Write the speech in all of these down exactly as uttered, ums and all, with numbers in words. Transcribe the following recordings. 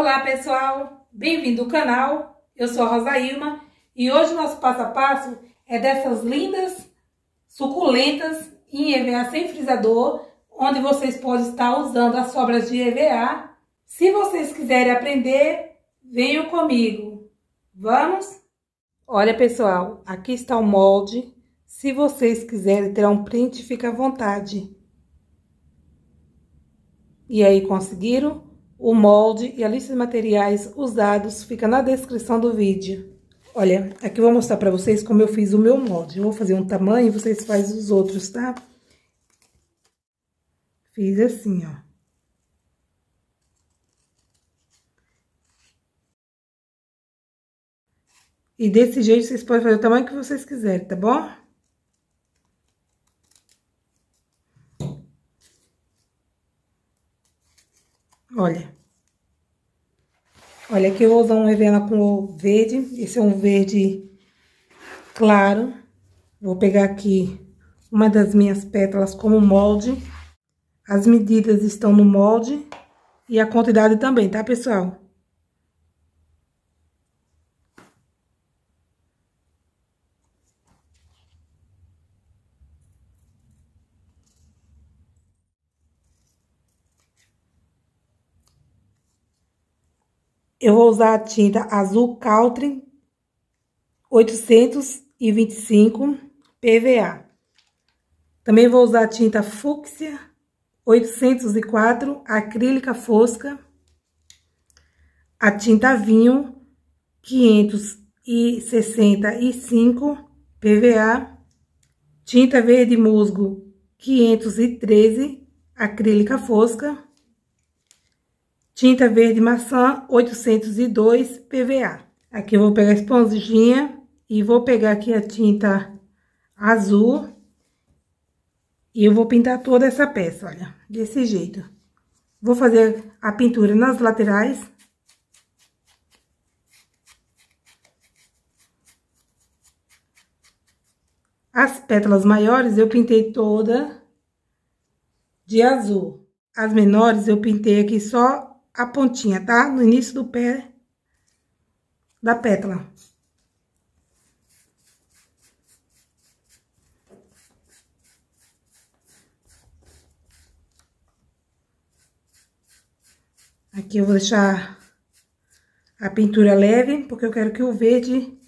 Olá pessoal, bem-vindo ao canal, eu sou a Rosailma e hoje o nosso passo a passo é dessas lindas suculentas em E V A sem frisador, onde vocês podem estar usando as sobras de E V A. Se vocês quiserem aprender, venham comigo, vamos? Olha pessoal, aqui está o molde, se vocês quiserem tirar um print, fica à vontade. E aí, conseguiram? O molde e a lista de materiais usados fica na descrição do vídeo. Olha, aqui eu vou mostrar pra vocês como eu fiz o meu molde. Eu vou fazer um tamanho e vocês fazem os outros, tá? Fiz assim, ó. E desse jeito vocês podem fazer o tamanho que vocês quiserem, tá bom? Olha, olha aqui eu vou usar um E V A na cor verde, esse é um verde claro. Vou pegar aqui uma das minhas pétalas como molde. As medidas estão no molde e a quantidade também, tá pessoal? Eu vou usar a tinta azul Caltrin oitocentos e vinte e cinco P V A. Também vou usar a tinta fúcsia oitocentos e quatro acrílica fosca. A tinta vinho quinhentos e sessenta e cinco P V A. Tinta verde musgo quinhentos e treze acrílica fosca. Tinta verde maçã, oitocentos e dois P V A. Aqui eu vou pegar a esponjinha e vou pegar aqui a tinta azul. E eu vou pintar toda essa peça, olha, desse jeito. Vou fazer a pintura nas laterais. As pétalas maiores eu pintei toda de azul. As menores eu pintei aqui só a pontinha, tá? No início do pé da pétala. Aqui eu vou deixar a pintura leve, porque eu quero que o verde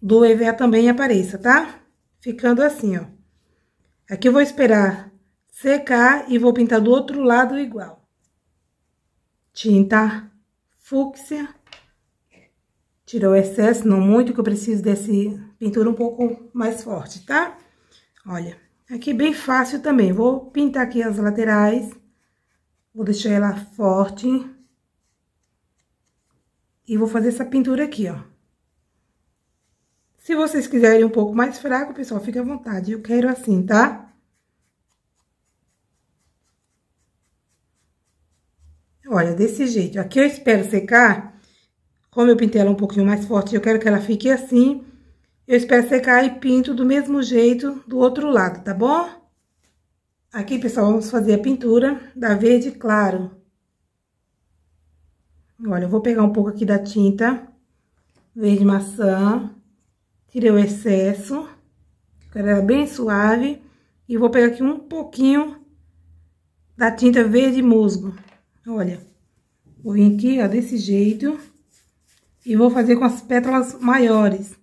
do E V A também apareça, tá? Ficando assim, ó. Aqui eu vou esperar secar e vou pintar do outro lado igual. Tinta fúcsia, tirou o excesso, não muito, que eu preciso desse pintura um pouco mais forte, tá? Olha, aqui bem fácil também, vou pintar aqui as laterais, vou deixar ela forte. E vou fazer essa pintura aqui, ó. Se vocês quiserem um pouco mais fraco, pessoal, fica à vontade, eu quero assim, tá? Olha, desse jeito. Aqui eu espero secar, como eu pintei ela um pouquinho mais forte, eu quero que ela fique assim. Eu espero secar e pinto do mesmo jeito do outro lado, tá bom? Aqui, pessoal, vamos fazer a pintura da verde claro. Olha, eu vou pegar um pouco aqui da tinta verde maçã, tirei o excesso, quero ela bem suave. E vou pegar aqui um pouquinho da tinta verde musgo. Olha, vou vir aqui, ó, desse jeito, e vou fazer com as pétalas maiores.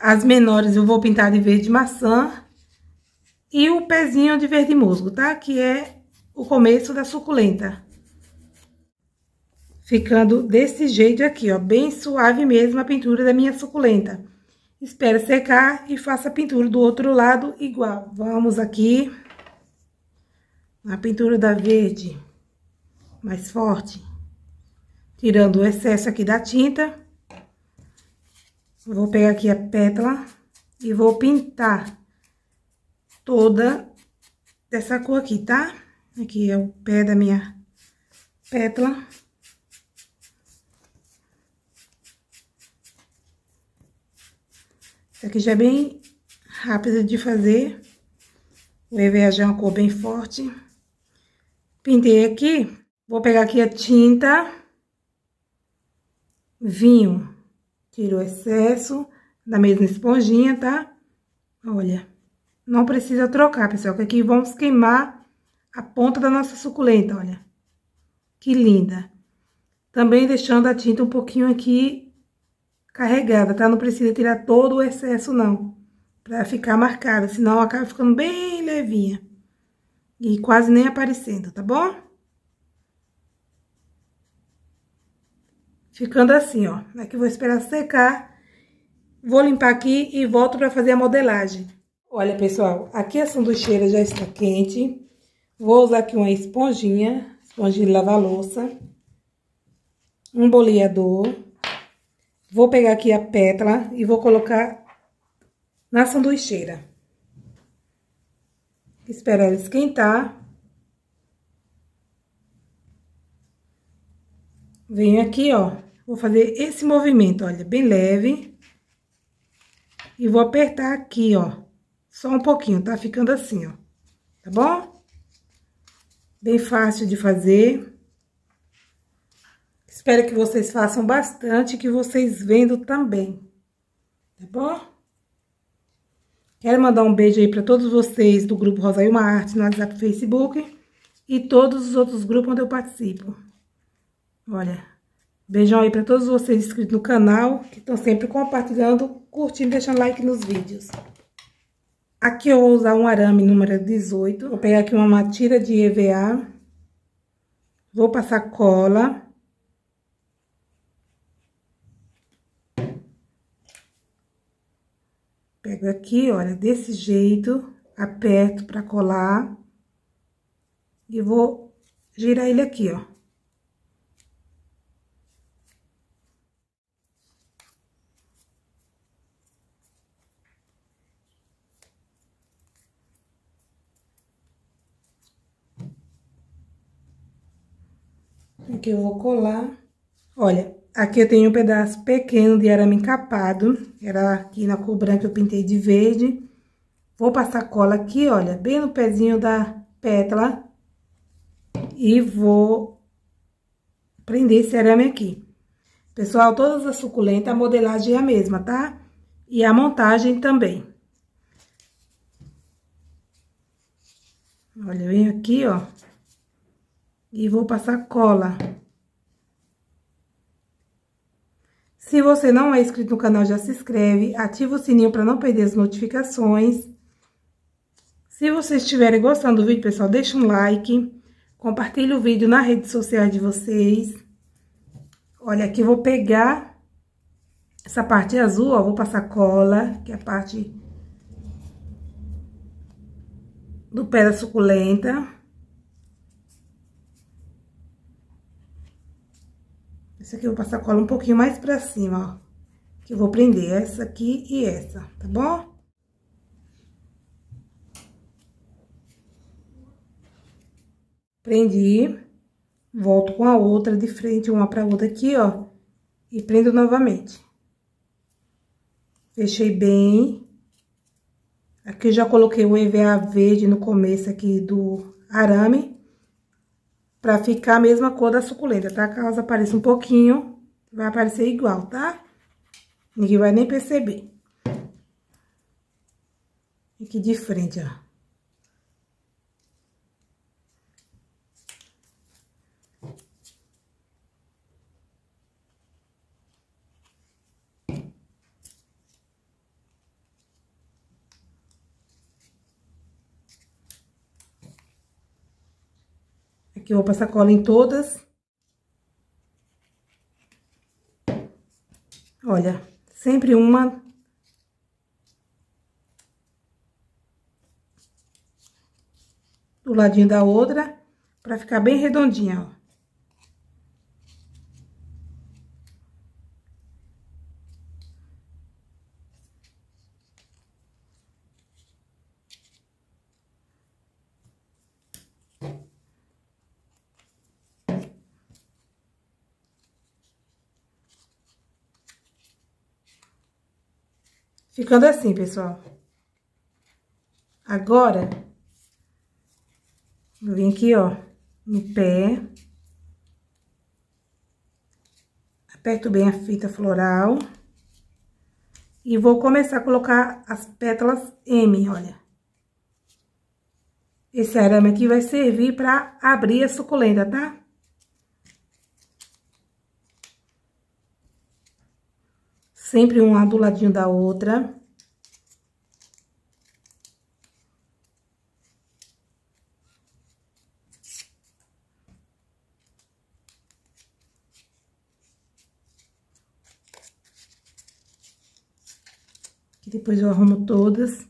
As menores eu vou pintar de verde maçã e o pezinho de verde musgo, tá? Que é o começo da suculenta. Ficando desse jeito aqui, ó, bem suave mesmo a pintura da minha suculenta. Espera secar e faça a pintura do outro lado igual. Vamos aqui na pintura da verde mais forte, tirando o excesso aqui da tinta. Vou pegar aqui a pétala e vou pintar toda dessa cor aqui, tá? Aqui é o pé da minha pétala. Isso aqui já é bem rápido de fazer. O E V A já é uma cor bem forte. Pintei aqui. Vou pegar aqui a tinta vinho. Tiro o excesso da mesma esponjinha, tá? Olha, não precisa trocar, pessoal, que aqui vamos queimar a ponta da nossa suculenta, olha. Que linda. Também deixando a tinta um pouquinho aqui carregada, tá? Não precisa tirar todo o excesso, não, pra ficar marcada, senão acaba ficando bem levinha. E quase nem aparecendo, tá bom? Ficando assim, ó. Aqui eu vou esperar secar. Vou limpar aqui e volto pra fazer a modelagem. Olha, pessoal, aqui a sanduicheira já está quente. Vou usar aqui uma esponjinha, esponjinha de lavar louça. Um boleador. Vou pegar aqui a pétala e vou colocar na sanduicheira. Espero ela esquentar. Venho aqui, ó, vou fazer esse movimento, olha, bem leve. E vou apertar aqui, ó, só um pouquinho, tá? Ficando assim, ó, tá bom? Bem fácil de fazer. Espero que vocês façam bastante, que vocês vendo também, tá bom? Quero mandar um beijo aí para todos vocês do grupo Rosailma Artes, no WhatsApp, Facebook e todos os outros grupos onde eu participo. Olha, beijão aí para todos vocês inscritos no canal, que estão sempre compartilhando, curtindo, deixando like nos vídeos. Aqui eu vou usar um arame número dezoito, vou pegar aqui uma tira de E V A, vou passar cola. Pego aqui, olha, desse jeito, aperto para colar e vou girar ele aqui, ó. Aqui eu vou colar. Olha, aqui eu tenho um pedaço pequeno de arame encapado. Era aqui na cor branca, eu pintei de verde. Vou passar cola aqui, olha, bem no pezinho da pétala. E vou prender esse arame aqui. Pessoal, todas as suculentas, a modelagem é a mesma, tá? E a montagem também. Olha, eu venho aqui, ó. E vou passar cola. Se você não é inscrito no canal, já se inscreve, ativa o sininho para não perder as notificações. Se vocês estiverem gostando do vídeo, pessoal, deixa um like, compartilha o vídeo na rede social de vocês. Olha, aqui eu vou pegar essa parte azul, ó, vou passar cola, que é a parte do pé da suculenta. Essa aqui eu vou passar cola um pouquinho mais pra cima, ó. Que eu vou prender essa aqui e essa, tá bom? Prendi. Volto com a outra de frente, uma pra outra aqui, ó. E prendo novamente. Fechei bem. Aqui eu já coloquei o E V A verde no começo aqui do arame. Pra ficar a mesma cor da suculenta, tá? Caso apareça um pouquinho, vai aparecer igual, tá? Ninguém vai nem perceber. Aqui de frente, ó. Aqui eu vou passar cola em todas. Olha, sempre uma. Do ladinho da outra, pra ficar bem redondinha, ó. Ficando assim, pessoal. Agora, eu vim aqui, ó, no pé. aperto bem a fita floral e vou começar a colocar as pétalas M, olha. Esse arame aqui vai servir para abrir a suculenta, tá? Sempre uma do ladinho da outra. Que depois eu arrumo todas.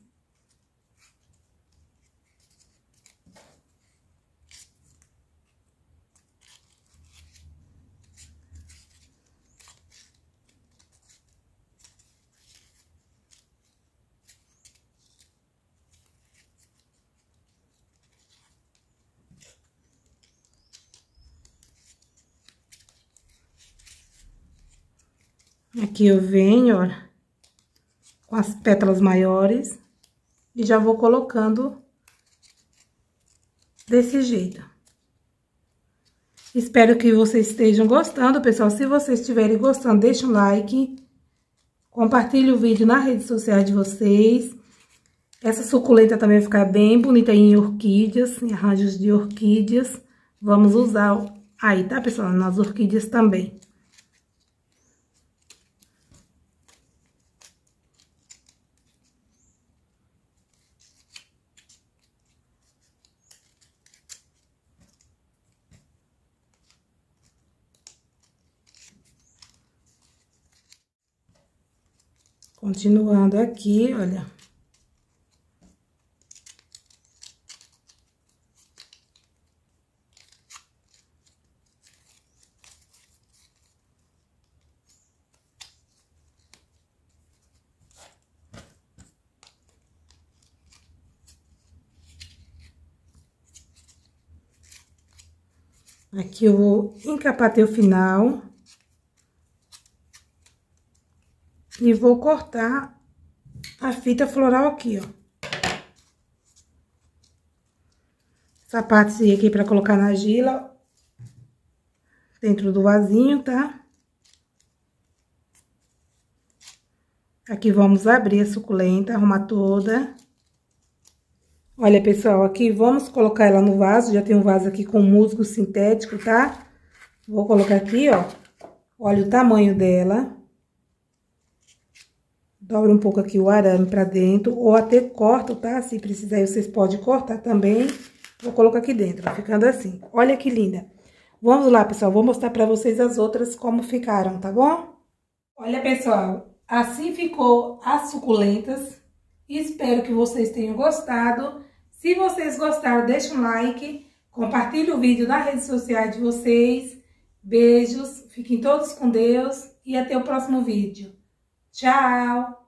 Aqui eu venho, ó, com as pétalas maiores e já vou colocando desse jeito. Espero que vocês estejam gostando, pessoal. Se vocês estiverem gostando, deixa um like, compartilhe o vídeo na rede social de vocês. Essa suculenta também vai ficar bem bonita em orquídeas, em arranjos de orquídeas. Vamos usar aí, tá, pessoal? Nas orquídeas também. Continuando aqui, olha. Aqui eu vou encapar até o final. E vou cortar a fita floral aqui, ó. Essa parte aqui pra colocar na argila, dentro do vasinho, tá? Aqui vamos abrir a suculenta, arrumar toda. Olha, pessoal, aqui vamos colocar ela no vaso. Já tem um vaso aqui com musgo sintético, tá? Vou colocar aqui, ó. Olha o tamanho dela. Dobra um pouco aqui o arame pra dentro, ou até corto, tá? Se precisar, vocês podem cortar também. Vou colocar aqui dentro, ficando assim. Olha que linda. Vamos lá, pessoal. Vou mostrar pra vocês as outras como ficaram, tá bom? Olha, pessoal. Assim ficou as suculentas. Espero que vocês tenham gostado. Se vocês gostaram, deixa um like. Compartilhe o vídeo nas redes sociais de vocês. Beijos. Fiquem todos com Deus. E até o próximo vídeo. Tchau!